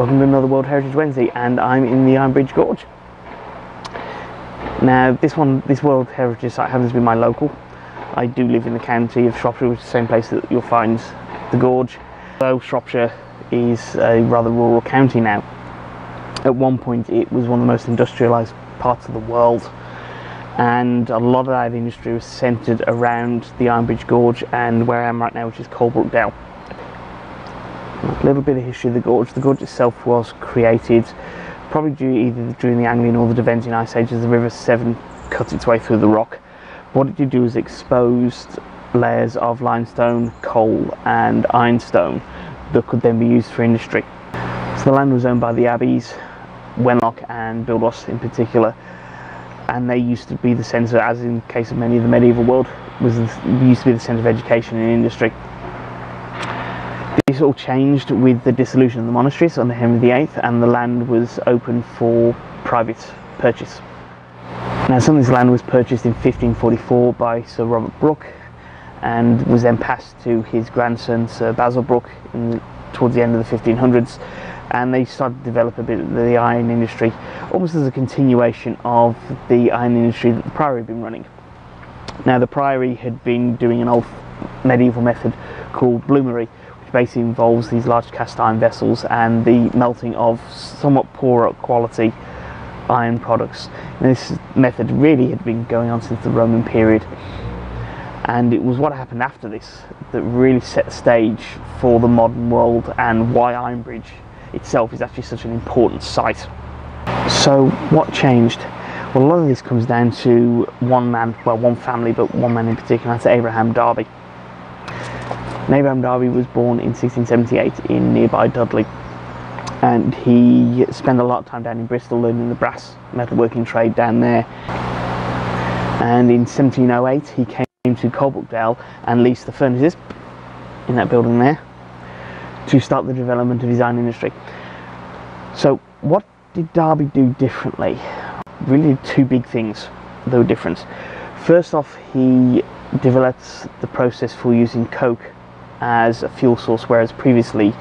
Welcome to another World Heritage Wednesday, and I'm in the Ironbridge Gorge. Now this World Heritage site happens to be my local. I do live in the county of Shropshire, which is the same place that you'll find the gorge. Although Shropshire is a rather rural county now, at one point it was one of the most industrialised parts of the world, and a lot of that industry was centred around the Ironbridge Gorge and where I am right now, which is Coalbrookdale. A little bit of history of the gorge. The gorge itself was created probably either during the Anglian or the Devensian Ice Age, as the River Severn cut its way through the rock. What it did do was exposed layers of limestone, coal and ironstone that could then be used for industry. So the land was owned by the abbeys, Wenlock and Bildwas in particular, and they used to be the centre, as in the case of many of the medieval world, used to be the centre of education and industry. This all changed with the dissolution of the monasteries under Henry VIII, and the land was open for private purchase. Now some of this land was purchased in 1544 by Sir Robert Brooke, and was then passed to his grandson Sir Basil Brooke towards the end of the 1500s, and they started to develop a bit of the iron industry, almost as a continuation of the iron industry that the priory had been running. Now the priory had been doing an old medieval method called bloomery, which basically involves these large cast iron vessels and the melting of somewhat poorer quality iron products. And this method really had been going on since the Roman period, and it was what happened after this that really set the stage for the modern world and why Ironbridge itself is actually such an important site. So what changed? Well, a lot of this comes down to one man, well, one family, but one man in particular, that's Abraham Darby. And Abraham Darby was born in 1678 in nearby Dudley, and he spent a lot of time down in Bristol learning the brass metalworking trade down there. And in 1708 he came to Coalbrookdale and leased the furnaces in that building there to start the development of his iron industry. So what did Darby do differently? Really two big things that were different. First off, he developed the process for using coke as a fuel source, whereas previously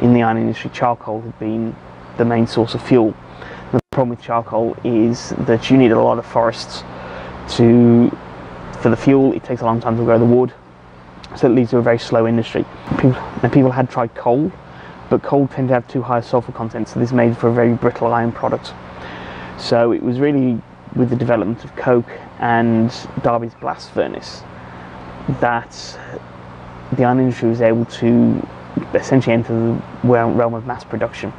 in the iron industry charcoal had been the main source of fuel. The problem with charcoal is that you need a lot of forests for the fuel. It takes a long time to grow the wood, so it leads to a very slow industry. People had tried coal, but coal tended to have too high a sulphur content, so this made for a very brittle iron product. So it was really with the development of coke and Darby's blast furnace that the iron industry was able to essentially enter the realm of mass production.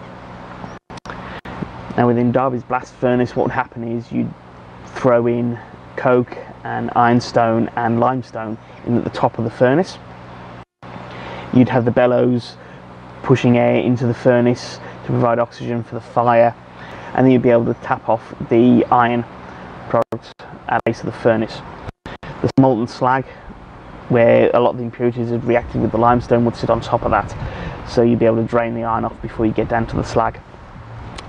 Now within Darby's blast furnace, what would happen is you'd throw in coke and ironstone and limestone in at the top of the furnace. You'd have the bellows pushing air into the furnace to provide oxygen for the fire, and then you'd be able to tap off the iron products at the base of the furnace. This molten slag, where a lot of the impurities had reacted with the limestone, would sit on top of that, so you'd be able to drain the iron off before you get down to the slag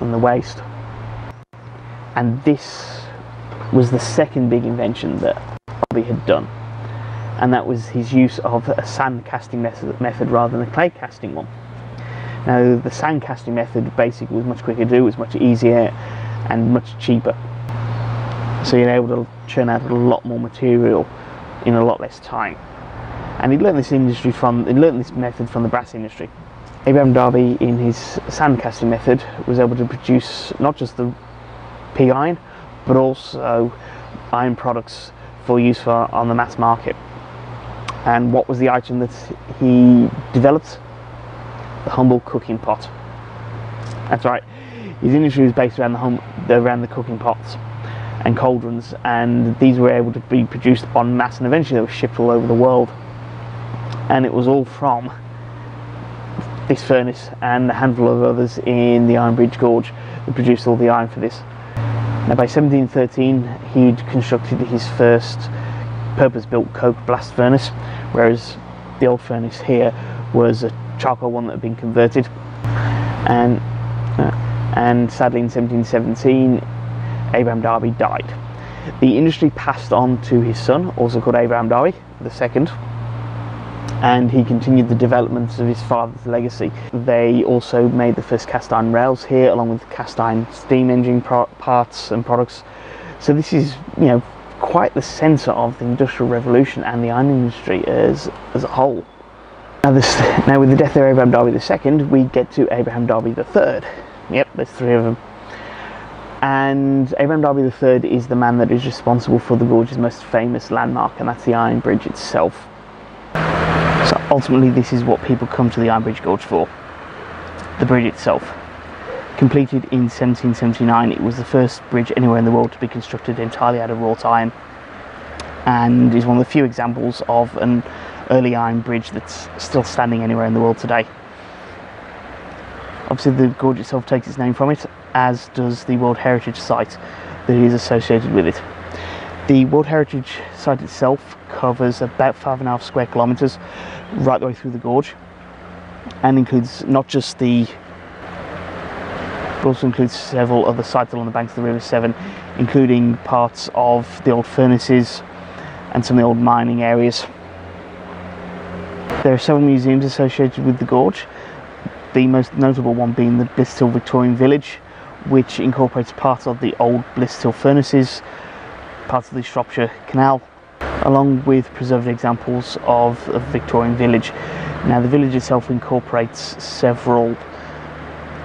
and the waste. And this was the second big invention that Darby had done, and that was his use of a sand casting method rather than a clay casting one. Now the sand casting method basically was much quicker to do, was much easier and much cheaper, so you're able to churn out a lot more material in a lot less time. And he learned this industry from the brass industry. Abraham Darby, in his sand casting method, was able to produce not just the pig iron, but also iron products for use on the mass market. And what was the item that he developed? The humble cooking pot. That's right. His industry was based around the cooking pots and cauldrons, and these were able to be produced en masse, and eventually they were shipped all over the world. And it was all from this furnace and a handful of others in the Ironbridge Gorge that produced all the iron for this. Now by 1713 he'd constructed his first purpose-built coke blast furnace, whereas the old furnace here was a charcoal one that had been converted. And sadly in 1717 Abraham Darby died. The industry passed on to his son, also called Abraham Darby II, and he continued the development of his father's legacy. They also made the first cast iron rails here, along with the cast iron steam engine parts and products. So this is, you know, quite the centre of the Industrial Revolution and the iron industry as a whole. Now with the death of Abraham Darby II, we get to Abraham Darby III. Yep, there's three of them. And Abraham Darby III is the man that is responsible for the gorge's most famous landmark, and that's the Iron Bridge itself. So ultimately this is what people come to the Ironbridge Gorge for, the bridge itself. Completed in 1779, it was the first bridge anywhere in the world to be constructed entirely out of wrought iron, and is one of the few examples of an early iron bridge that's still standing anywhere in the world today. Obviously the gorge itself takes its name from it, as does the World Heritage Site that is associated with it. The World Heritage Site itself covers about 5.5 square kilometres right the way through the gorge, and includes not just the, but also includes several other sites along the banks of the River Severn, including parts of the old furnaces and some of the old mining areas. There are several museums associated with the gorge, the most notable one being the Blists Hill Victorian Village, which incorporates parts of the old Blists Hill furnaces, parts of the Shropshire Canal, along with preserved examples of a Victorian village. Now the village itself incorporates several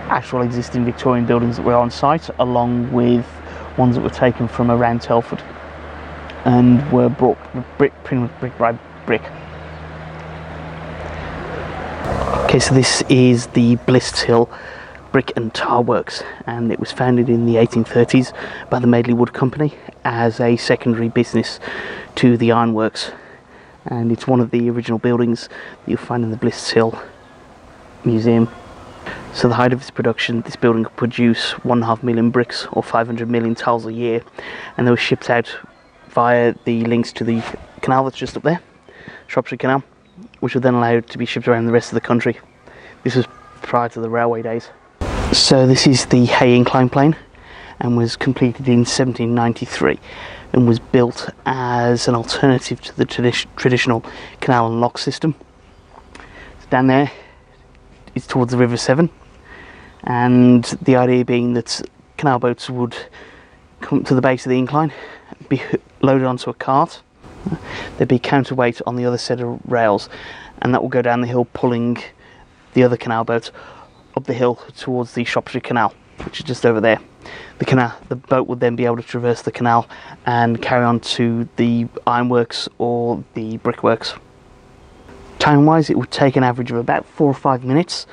actual existing Victorian buildings that were on site, along with ones that were taken from around Telford and were brought pretty much brick by brick. Okay, so this is the Blists Hill Brick and Tar Works, and it was founded in the 1830s by the Maidley Wood Company as a secondary business to the ironworks, and it's one of the original buildings that you'll find in the Blists Hill Museum. So the height of its production, this building could produce 1.5 million bricks or 500 million tiles a year, and they were shipped out via the links to the canal that's just up there, Shropshire Canal, which were then allowed to be shipped around the rest of the country. This was prior to the railway days. So this is the Hay Incline Plane, and was completed in 1793, and was built as an alternative to the traditional canal and lock system. So down there is towards the River Severn, and the idea being that canal boats would come to the base of the incline, be loaded onto a cart, there'd be counterweight on the other set of rails, and that will go down the hill pulling the other canal boat up the hill towards the Shropshire Canal, which is just over there. The boat would then be able to traverse the canal and carry on to the ironworks or the brickworks. Time wise, it would take an average of about 4 or 5 minutes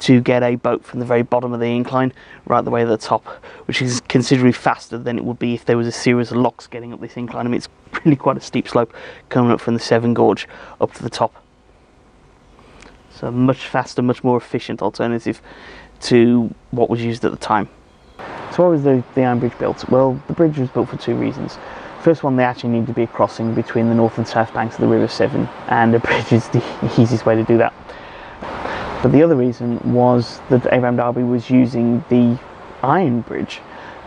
to get a boat from the very bottom of the incline right the way to the top, which is considerably faster than it would be if there was a series of locks getting up this incline. I mean, it's really quite a steep slope coming up from the Severn Gorge up to the top. So a much faster, much more efficient alternative to what was used at the time. So why was the Iron Bridge built? Well, the bridge was built for two reasons. First one, they actually need to be a crossing between the north and south banks of the River Severn, and a bridge is the easiest way to do that. But the other reason was that Abraham Darby was using the Iron Bridge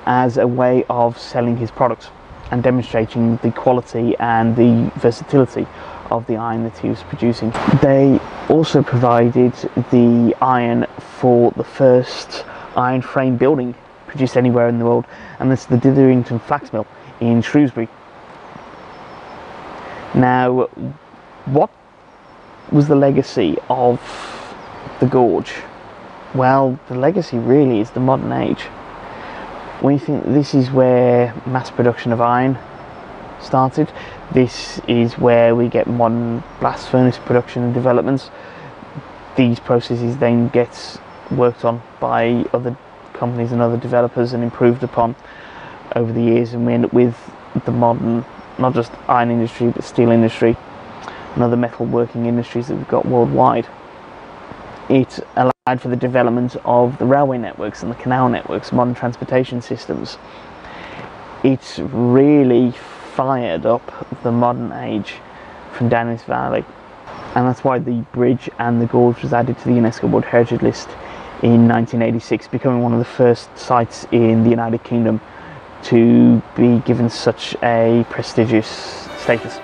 as a way of selling his product and demonstrating the quality and the versatility of the iron that he was producing. They also provided the iron for the first iron frame building produced anywhere in the world, and that's the Ditherington Flax Mill in Shrewsbury. Now, what was the legacy of the gorge? Well, the legacy really is the modern age. When you think this is where mass production of iron started, this is where we get modern blast furnace production and developments. These processes then get worked on by other companies and other developers and improved upon over the years, and we end up with the modern, not just iron industry, but steel industry and other metal working industries that we've got worldwide. It allowed for the development of the railway networks and the canal networks, modern transportation systems. It's really fired up the modern age from down this valley, and that's why the bridge and the gorge was added to the UNESCO World Heritage List in 1986, becoming one of the first sites in the United Kingdom to be given such a prestigious status.